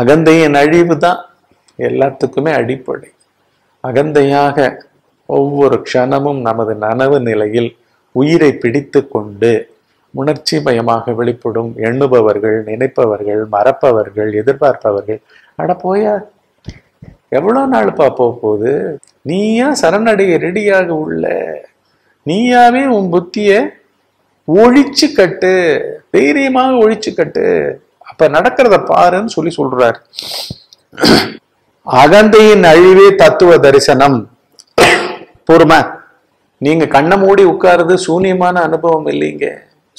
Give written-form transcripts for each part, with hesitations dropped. அகந்தையின் அழிவு தான் எல்லாத்துக்குமே அடிப்படை. அகந்தையாக ஒவ்வொரு க்ஷணமும் நமது நனவு நிலையில் உயிரை பிடித்து கொண்டு உணர்ச்சி மயமாக வெளிப்படும் எண்ணுபவர்கள், நினைப்பவர்கள், மறப்பவர்கள், எதிர்பார்ப்பவர்கள். அட போயா, எவ்வளோ நாள் பாப்போ போகுது? நீயா சரணடைய ரெடியாக உள்ள, நீயாவே உன் புத்தியை ஒழிச்சு கட்டு, தைரியமாக ஒழிச்சு கட்டு, அப்ப நடக்கிறத பாருன்னு சொல்றாரு. அகந்தையின் அழிவே தத்துவ தரிசனம். பொறுமை. நீங்க கண்ணை மூடி உட்காருது சூன்யமான அனுபவம் இல்லைங்க.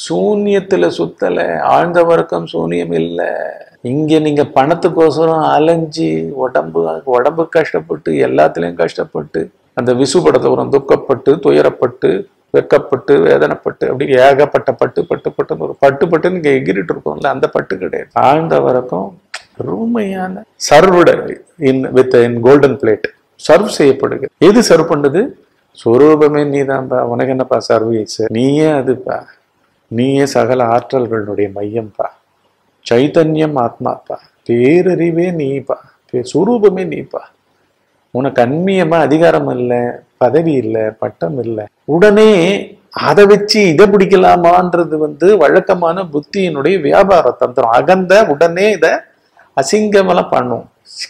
சூன்யத்துல சுத்தல, ஆழ்ந்த வர்க்கம் சூன்யம் இல்லை. இங்க நீங்க பணத்துக்கோசரம் அலைஞ்சி உடம்பு கஷ்டப்பட்டு எல்லாத்துலயும் கஷ்டப்பட்டு அந்த விசு படத்துல துக்கப்பட்டு துயரப்பட்டு வெக்கப்பட்டு வேதனைப்பட்டு அப்படி ஏகப்பட்ட பட்டுன்னு ஒரு பட்டுன்னு நீங்க எகிரிட்டு இருக்கோம்ல, அந்த பட்டு கிடையாது. ஆழ்ந்த வரைக்கும் ரூமையான served in golden plate serve செய்யப்படுகிறது. எது சர்வ் பண்ணுது? சொரூபமே நீதான்பா. உனக்கு என்னப்பா சர்வீஸ்? நீயே அதுப்பா, நீயே சகல ஆற்றல்களுடைய மையம்பா, சைத்தன்யம் ஆத்மாப்பா, பேரறிவே நீப்பா, சுரூபமே நீப்பா. உனக்கு அன்மியமா அதிகாரம் இல்லை, பதவி இல்லை, பட்டம் இல்லை. உடனே அதை வச்சு இதை பிடிக்கலாமான்றது வழக்கமான புத்தியினுடைய வியாபார தந்திரம். அகந்த உடனே இதை அசிங்கமெல்லாம் பண்ணும்,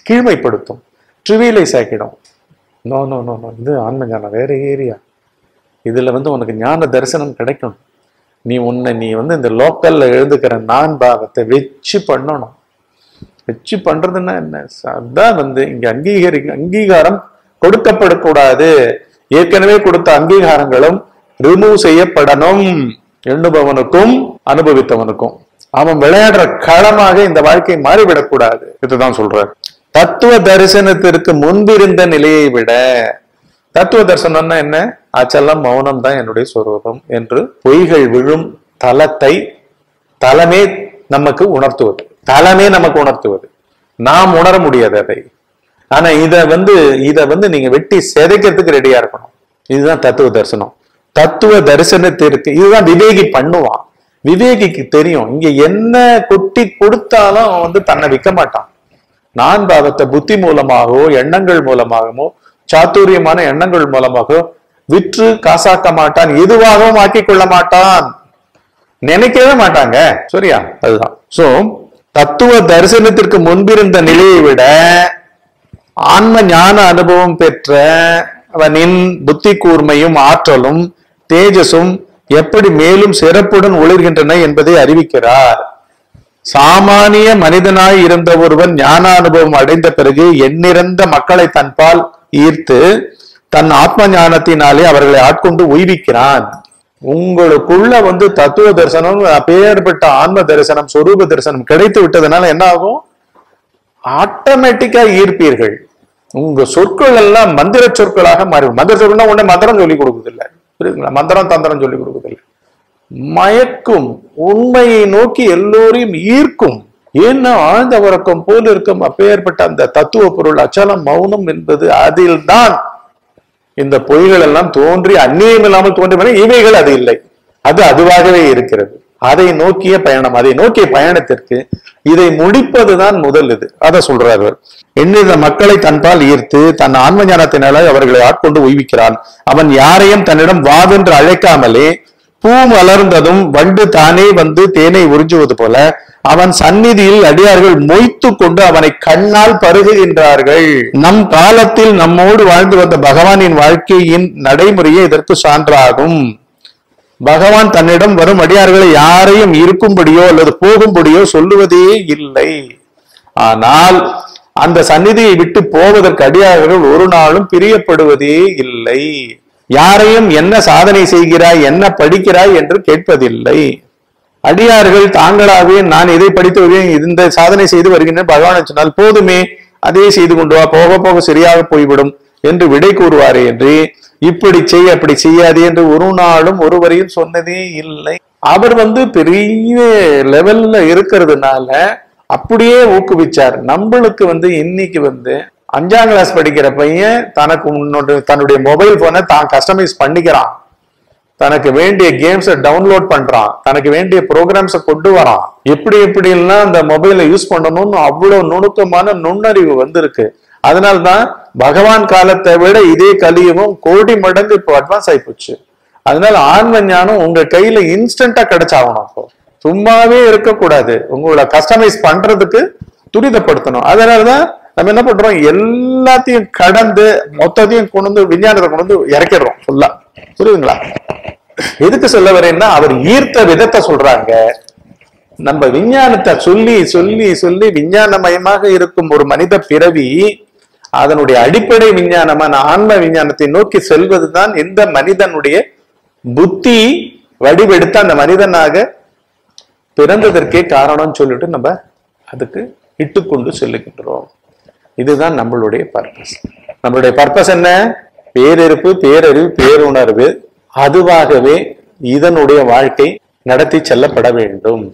கீழ்மைப்படுத்தும், ட்ரிவியலைஸ் ஆக்கிடும். நோ நோ நோ நோ, இது ஆன்மஞானம், வேற ஏரியா. இதுல உனக்கு ஞான தரிசனம் கிடைக்கும். நீ உன்னை நீ இந்த லோக்கல்ல எழுதுக்கிற நான் பாவத்தை வச்சு பண்ணணும். வச்சு பண்றதுன்னா என்ன? அதான் இங்க அங்கீகாரம் கொடுக்கப்படக்கூடாது. ஏற்கனவே கொடுத்த அங்கீகாரங்களும் ரிமூவ் செய்யப்படணும், எண்ணுபவனுக்கும் அனுபவித்தவனுக்கும். அவன் விளையாடுற களமாக இந்த வாழ்க்கை மாறிவிடக்கூடாது. இதுதான் சொல்றார். தத்துவ தரிசனத்திற்கு முன்பிருந்த நிலையை விட, தத்துவ தரிசனம்னா என்ன? அச்சலம் மௌனம் தான் என்னுடைய சொரூபம் என்று பொய்கள் விழும் தலத்தை தலமே நமக்கு உணர்த்துவது. தலமே நமக்கு உணர்த்துவது. நாம் உணர முடியாது அதை. ஆனா இதை நீங்க வெட்டி சிதைக்கிறதுக்கு ரெடியா இருக்கணும். இதுதான் தத்துவ தரிசனம். தத்துவ தரிசனத்திற்கு இதுதான் விவேகி பண்ணுவான். விவேகிக்கு தெரியும், இங்க என்ன கொட்டி கொடுத்தாலும் அவன் தன்னை விற்க மாட்டான். நான் பாவத்தை புத்தி மூலமாகவோ எண்ணங்கள் மூலமாகவோ சாத்துரியமான எண்ணங்கள் மூலமாகவோ விற்று காசாக்க மாட்டான், எதுவாகவும் ஆக்கிக்கொள்ள மாட்டான், நினைக்கவே மாட்டாங்க. சரியா? அதுதான். சோ தத்துவ தரிசனத்திற்கு முன்பிருந்த நிலையை விட ஆன்ம ஞான அனுபவம் பெற்றவனின் புத்தி கூர்மையும் ஆற்றலும் தேஜஸும் எப்படி மேலும் சிறப்புடன் ஒளிர்கின்றன என்பதை அறிவிக்கிறார். சாமானிய மனிதனாய் இருந்த ஒருவன் ஞான அனுபவம் அடைந்த பிறகு எண்ணிறந்த மக்களை தன்பால் ஈர்த்து தன் ஆத்ம ஞானத்தினாலே அவர்களை ஆட்கொண்டு உய்விக்கிறான். உங்களுக்குள்ள தத்துவ தரிசனம், அப்பேற்பட்ட ஆன்ம தரிசனம், சொரூப தரிசனம் கிடைத்து விட்டதுனால என்ன ஆகும்? ஆட்டோமேட்டிக்கா ஈர்ப்பீர்கள். உங்க சொற்கள் எல்லாம் மந்திர சொற்களாக மாறி. மந்திர சொற்கள்னா உடனே மந்திரம் சொல்லி கொடுக்குதில்லை, புரியுதுங்களா? மந்திரம் தந்திரம் சொல்லி கொடுக்குதில்லை. மயக்கும், உண்மையை நோக்கி எல்லோரையும் ஈர்க்கும். ஏன்னா ஆழ்ந்த உறக்கம் போல இருக்கும் அப்பேற்பட்ட அந்த தத்துவ பொருள் அச்சலம் மௌனம் என்பது. அதில் தான் இந்த பொய்கள் எல்லாம் தோன்றி அந்நியம் இல்லாமல் தோன்றும். இவைகள் அது இல்லை, அது அதுவாகவே இருக்கிறது. அதை நோக்கிய பயணத்திற்கு இதை முடிப்பதுதான் முதல் இது. அதை சொல்றார். எண்ணிற மக்களை தன்பால் ஈர்த்து தன் ஆன்ம ஞானத்தினால அவர்களை ஆட்கொண்டு உய்விக்கிறான். அவன் யாரையும் தன்னிடம் வாவென்று அழைக்காமலே பூ மலர்ந்ததும் வண்டு தானே தேனை உறிஞ்சுவது போல அவன் சந்நிதியில் அடியார்கள் மொய்த்து கொண்டு அவனை கண்ணால் பருகுகின்றார்கள். நம் காலத்தில் நம்மோடு வாழ்ந்து வந்த பகவானின் வாழ்க்கையின் நடைமுறையே இதற்கு சான்றாகும். பகவான் தன்னிடம் வரும் அடியார்களை யாரையும் இருக்கும்படியோ அல்லது போகும்படியோ சொல்லுவதே இல்லை. ஆனால் அந்த சந்நிதியை விட்டு போவதற்கு அடியார்கள் ஒரு நாளும் பிரியப்படுவதே இல்லை. யாரையும் என்ன சாதனை செய்கிறாய், என்ன படிக்கிறாய் என்று கேட்பதில்லை. அடியார்கள் தாங்களாகவே நான் இதை படித்து வருகிறேன், இந்த சாதனை செய்து வருகின்றேன் பகவான் சொன்னால் போதுமே, அதே செய்து கொண்டு வா, போக போக சரியாக போய்விடும் என்று விடை கூறுவாரே என்று இப்படி செய் அப்படி செய்யாதே என்று ஒரு நாளும் ஒருவரையும் சொன்னதே இல்லை. அவர் பெரிய லெவல்ல இருக்கிறதுனால அப்படியே ஊக்குவிச்சார். நம்மளுக்கு இன்னைக்கு 5ஆம் கிளாஸ் படிக்கிற பையன் தனக்கு தன்னுடைய மொபைல் போனை தான் கஸ்டமைஸ் பண்ணிக்கிறான். தனக்கு வேண்டிய கேம்ஸை டவுன்லோட் பண்றான், தனக்கு வேண்டிய ப்ரோக்ராம்ஸை கொண்டு வரான். எப்படி எப்படிலாம் அந்த மொபைலை யூஸ் பண்ணணும்னு அவ்வளோ நுணுக்கமான நுண்ணறிவு வந்திருக்கு. அதனால்தான் பகவான் காலத்தை விட இதே கலியுகம் கோடி மடங்கு இப்போ அட்வான்ஸ் ஆயிப்போச்சு. அதனால ஆன்ம ஞானம் உங்க கையில இன்ஸ்டண்டா கிடைச்சாகணும். அப்போ சும்மாவே இருக்கக்கூடாது, உங்களோட கஸ்டமைஸ் பண்றதுக்கு துரிதப்படுத்தணும். அதனாலதான் நம்ம என்ன பண்றோம், எல்லாத்தையும் கடந்து மொத்தத்தையும் கொண்டு வந்து விஞ்ஞானத்தை கொண்டு வந்து இறக்கிடுறோம் ஃபுல்லா. புரியுதுங்களா? எதுக்கு சொல்ல வரேன்னா, அவர் ஈர்த்த விதத்தை சொல்றாங்க. நம்ம விஞ்ஞானத்தை சொல்லி சொல்லி சொல்லி விஞ்ஞானமயமாக இருக்கும் ஒரு மனித பிறவி, அதனுடைய அடிப்படை விஞ்ஞானமான ஆன்ம விஞ்ஞானத்தை நோக்கி செல்வதுதான் இந்த மனிதனுடைய புத்தி வடிவெடுத்த அந்த மனிதனாக பிறந்ததற்கே காரணம்னு சொல்லிட்டு நம்ம அதுக்கு இட்டுக்கொண்டு செல்லுகின்றோம். இதுதான் நம்மளுடைய பர்பஸ். நம்மளுடைய பர்பஸ் என்ன? பேரிருப்பு, பேரறிவு, பேருணர்வு அதுவாகவே இதனுடைய வாழ்க்கை நடத்தி செல்லப்பட வேண்டும்.